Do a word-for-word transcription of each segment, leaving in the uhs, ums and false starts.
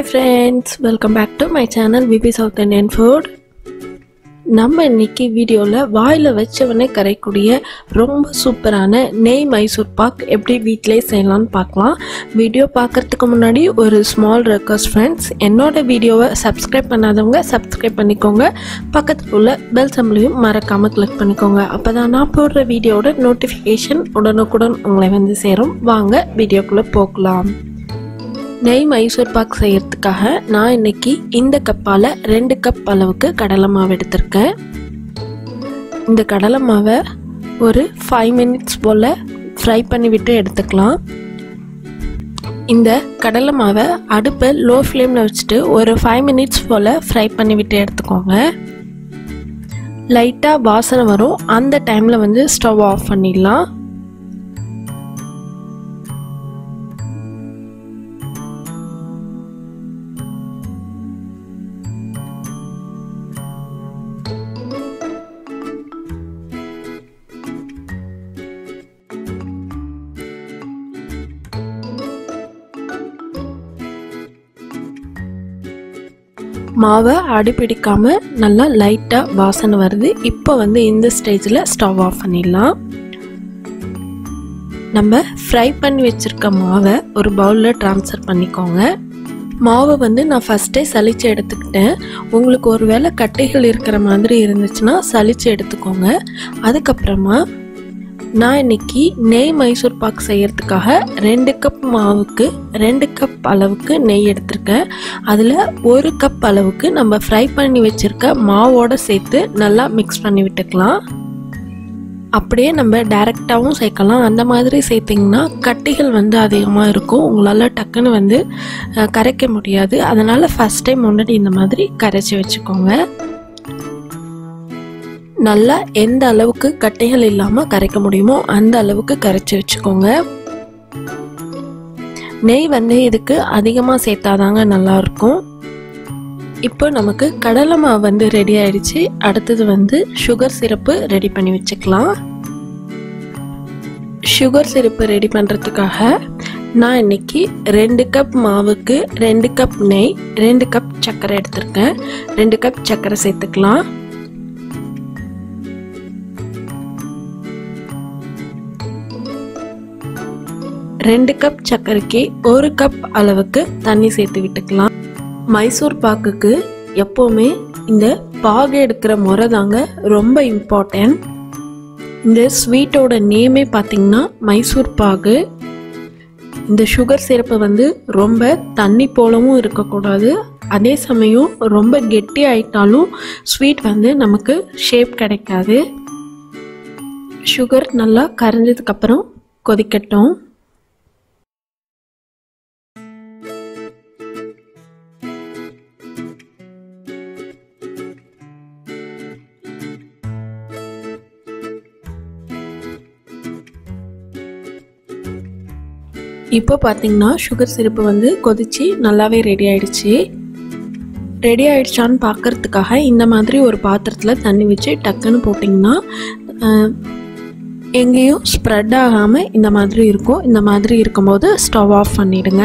Hi friends, welcome back to my channel V B South Indian Food. நம்ம இன்னைக்கு வீடியோல வாயில வச்சவனே கரைக்கூடிய ரொம்ப சூப்பரான நெய் மைசூர் பாக் எப்படி வீட்லயே செய்யலாம்னு பார்க்கலாம். வீடியோ பார்க்கிறதுக்கு முன்னாடி ஒரு ஸ்மால் ரெக்வெஸ்ட் फ्रेंड्स, என்னோட வீடியோவை subscribe பண்ணாதவங்க subscribe பண்ணிக்கோங்க. பக்கத்துல உள்ள bell symbol-ஐயும் மறக்காம click பண்ணிக்கோங்க. அப்பதான் நான் போடுற வீடியோட notification உடனுக்குடன் உங்களை வந்து சேரும். வாங்க வீடியோக்குள்ள போகலாம். நெய் மைசூர் பாக் செய்யறதுக்காக நான் இன்னைக்கு இந்த கப்பால ரெண்டு கப் அளவுக்கு கடலை மாவு எடுத்திருக்கேன். இந்த கடலை மாவை ஒரு ஃபைவ் மினிட்ஸ் போல ஃப்ரை பண்ணிவிட்டு எடுத்துக்கலாம். இந்த கடலை மாவை அடுப்பை லோ ஃப்ளேமில் வச்சுட்டு ஒரு ஃபைவ் மினிட்ஸ் போல் ஃப்ரை பண்ணிவிட்டு எடுத்துக்கோங்க. லைட்டாக வாசனை வரும், அந்த டைமில் வந்து ஸ்டவ் ஆஃப் பண்ணிடலாம். மாவை அடிப்பிடிக்காம நல்லா லைட்டாக வாசனை வருது. இப்போ வந்து இந்த ஸ்டேஜில் ஸ்டவ் ஆஃப் பண்ணிடலாம். நம்ம ஃப்ரை பண்ணி வச்சுருக்க மாவை ஒரு பவுலில் ட்ரான்ஸ்ஃபர் பண்ணிக்கோங்க. மாவை வந்து நான் ஃபஸ்ட்டே சலிச்சு எடுத்துக்கிட்டேன். உங்களுக்கு ஒரு வேளை கட்டைகள் இருக்கிற மாதிரி இருந்துச்சுன்னா சலிச்சு எடுத்துக்கோங்க. அதுக்கப்புறமா நான் இன்னைக்கு நெய் மைசூர் பாக் செய்யறதுக்காக ரெண்டு கப் மாவுக்கு ரெண்டு கப் அளவுக்கு நெய் எடுத்திருக்கேன். அதில் ஒரு கப் அளவுக்கு நம்ம ஃப்ரை பண்ணி வச்சுருக்க மாவோடு சேர்த்து நல்லா மிக்ஸ் பண்ணி விட்டுக்கலாம். அப்படியே நம்ம டைரெக்டாகவும் சேர்க்கலாம். அந்த மாதிரி சேர்த்திங்கன்னா கட்டிகள் வந்து அதிகமாக இருக்கும், உங்களால் டக்குன்னு வந்து கரைக்க முடியாது. அதனால் ஃபஸ்ட் டைம் முன்னாடி இந்த மாதிரி கரைச்சி வச்சுக்கோங்க. நல்லா எந்த அளவுக்கு கட்டைகள் இல்லாமல் கரைக்க முடியுமோ அந்த அளவுக்கு கரைச்சி வச்சுக்கோங்க. நெய் வந்து இதுக்கு அதிகமாக சேர்த்தாதாங்க நல்லாயிருக்கும். இப்போ நமக்கு கடலை மாவு வந்து ரெடி ஆயிடுச்சு. அடுத்தது வந்து சுகர் சிரப்பு ரெடி பண்ணி வச்சுக்கலாம். சுகர் சிரப்பு ரெடி பண்ணுறதுக்காக நான் இன்னைக்கு ரெண்டு கப் மாவுக்கு ரெண்டு கப் நெய் ரெண்டு கப் சர்க்கரை எடுத்திருக்கேன். ரெண்டு கப் சர்க்கரை சேர்த்துக்கலாம். ரெண்டு கப் சர்க்கரைக்கு ஒரு கப் அளவுக்கு தண்ணி சேர்த்து விட்டுக்கலாம். மைசூர் பாக்குக்கு எப்போவுமே இந்த பாகு எடுக்கிற முறை தாங்க ரொம்ப இம்பார்ட்டன்ட். இந்த ஸ்வீட்டோட நேமே பார்த்திங்கன்னா மைசூர் பாகு. இந்த சுகர் சிரப்பு வந்து ரொம்ப தண்ணி போலவும் இருக்கக்கூடாது, அதே சமயம் ரொம்ப கெட்டி ஆயிட்டாலும் ஸ்வீட் வந்து நமக்கு ஷேப் கிடைக்காது. சுகர் நல்லா கரைஞ்சதுக்கப்புறம் கொதிக்கட்டும். இப்போ பார்த்தீங்கன்னா சுகர் சிரப்பு வந்து கொதிச்சு நல்லாவே ரெடி ஆயிடுச்சு. ரெடி ஆயிடுச்சான்னு பார்க்கறதுக்காக இந்த மாதிரி ஒரு பாத்திரத்தில் தண்ணி வச்சு டக்குன்னு போட்டிங்கன்னா எங்கேயும் ஸ்ப்ரெட் ஆகாமல் இந்த மாதிரி இருக்கும். இந்த மாதிரி இருக்கும்போது ஸ்டவ் ஆஃப் பண்ணிவிடுங்க.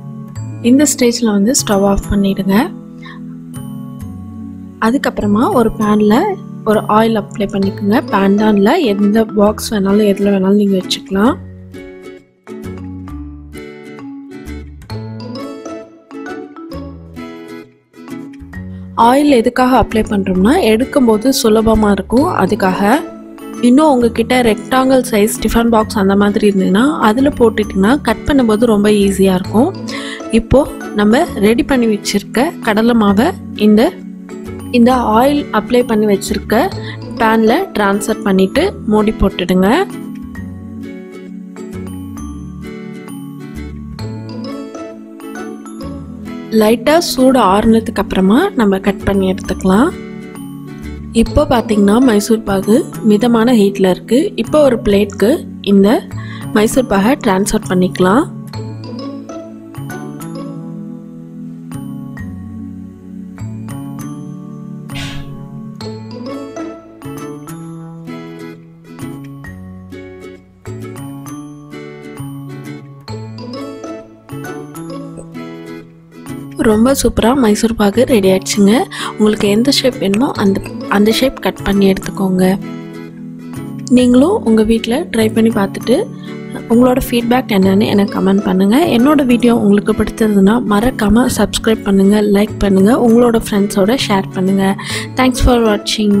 இந்த ஸ்டேஜில் வந்து ஸ்டவ் ஆஃப் பண்ணிவிடுங்க. அதுக்கப்புறமா ஒரு பேனில் ஒரு ஆயில் அப்ளை பண்ணிக்கோங்க. பேன்டானில் எந்த பாக்ஸ் வேணாலும் எதில் வேணாலும் நீங்கள் வச்சுக்கலாம். ஆயில் எதுக்காக அப்ளை பண்ணுறோம்னா எடுக்கும்போது சுலபமாக இருக்கும், அதுக்காக. இன்னும் உங்ககிட்ட ரெக்டாங்கிள் சைஸ் டிஃபன் பாக்ஸ் அந்த மாதிரி இருந்ததுன்னா அதில் போட்டுட்டிங்கன்னா கட் பண்ணும்போது ரொம்ப ஈஸியாக இருக்கும். இப்போது நம்ம ரெடி பண்ணி வச்சுருக்க கடலை மாவை இந்த இந்த ஆயில் அப்ளை பண்ணி வச்சுருக்க பேனில் ட்ரான்ஸ்ஃபர் பண்ணிவிட்டு மூடி போட்டுடுங்க. லைட்டா சூடு ஆறுனதுக்கு அப்புறமா நம்ம கட் பண்ணி எடுத்துக்கலாம். இப்போ பாத்தீங்கன்னா மைசூர் பாகு மிதமான ஹீட்ல இருக்கு. இப்போ ஒரு பிளேட்க்கு இந்த மைசூர் பாகை ட்ரான்ஸ்ஃபர் பண்ணிக்கலாம். ரொம்ப சூப்பரா மைசூர் பாகு ரெடி ஆயிடுச்சுங்க. உங்களுக்கு எந்த ஷேப் வேணுமோ அந்த அந்த ஷேப் கட் பண்ணி எடுத்துக்கோங்க. நீங்களும் உங்கள் வீட்டில் ட்ரை பண்ணி பார்த்துட்டு உங்களோட ஃபீட்பேக் என்னன்னு எனக்கு கமெண்ட் பண்ணுங்கள். என்னோட வீடியோ உங்களுக்கு பிடிச்சதுன்னா மறக்காமல் சப்ஸ்கிரைப் பண்ணுங்கள், லைக் பண்ணுங்கள், உங்களோட ஃப்ரெண்ட்ஸோட ஷேர் பண்ணுங்கள். தேங்க்ஸ் ஃபார் வாட்சிங்.